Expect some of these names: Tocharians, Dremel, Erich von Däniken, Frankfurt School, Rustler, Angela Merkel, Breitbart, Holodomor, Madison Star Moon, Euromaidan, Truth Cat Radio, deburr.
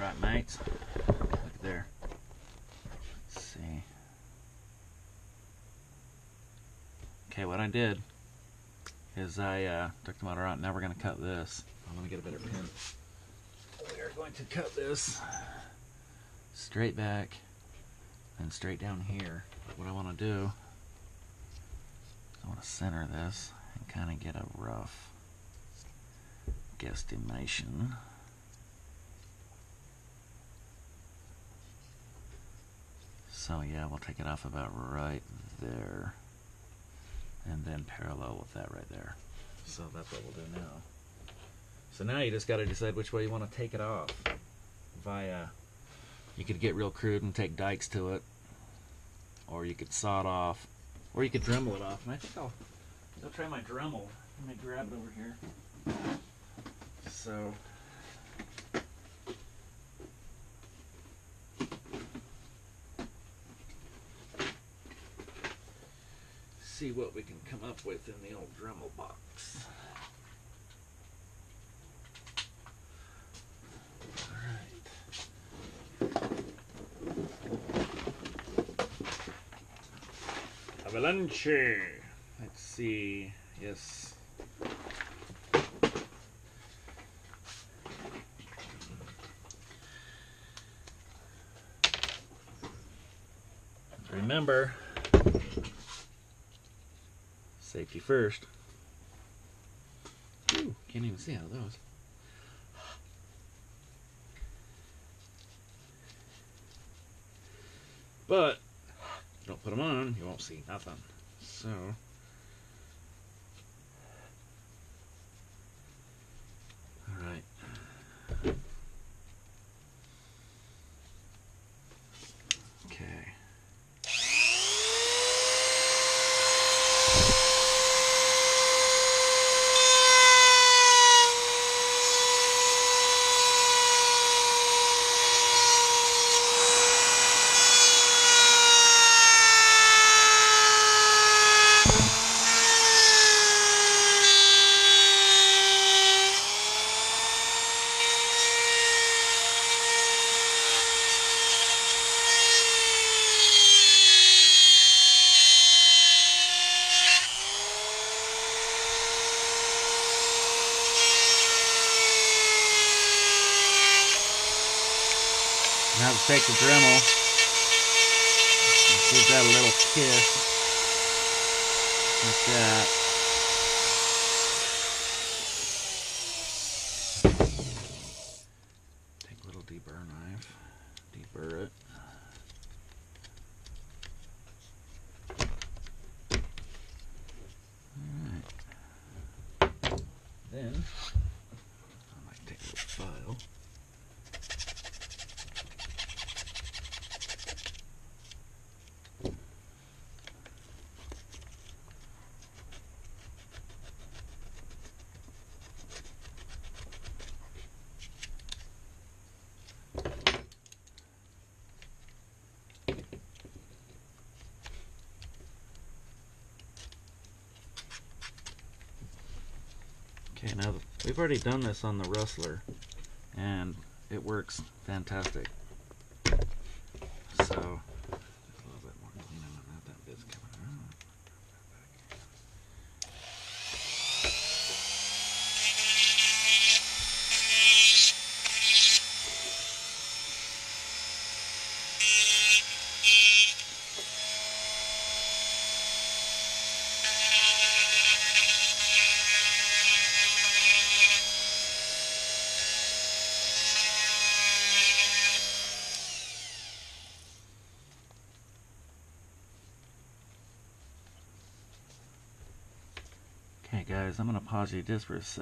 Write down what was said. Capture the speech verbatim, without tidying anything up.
right, mates. Look there. Let's see. Okay, what I did is I uh, took the motor out. Now we're going to cut this. I'm going to get a better pin. We are going to cut this straight back and straight down here. What I want to do is I want to center this and kind of get a rough guesstimation. So yeah, we'll take it off about right there and then parallel with that right there. So that's what we'll do now. So now you just got to decide which way you want to take it off. Via, you could get real crude and take dikes to it, or you could saw it off, or you could Dremel it off. And I think I'll, I'll try my Dremel. Let me grab it over here. So see what we can come up with in the old Dremel box. Avalanche. Let's see. Yes. Remember, safety first. Ooh, can't even see out of those. But don't put them on, you won't see nothing. So all right, okay, now to take the Dremel and give that a little kiss, like that. Take a little deburr knife, deburr it. All right. Then I might take a little file. Okay, now we've already done this on the Rustler, and it works fantastic. So, just a little bit more clean. I don't have that bit's coming around. Guys, I'm going to pause you just for a sec.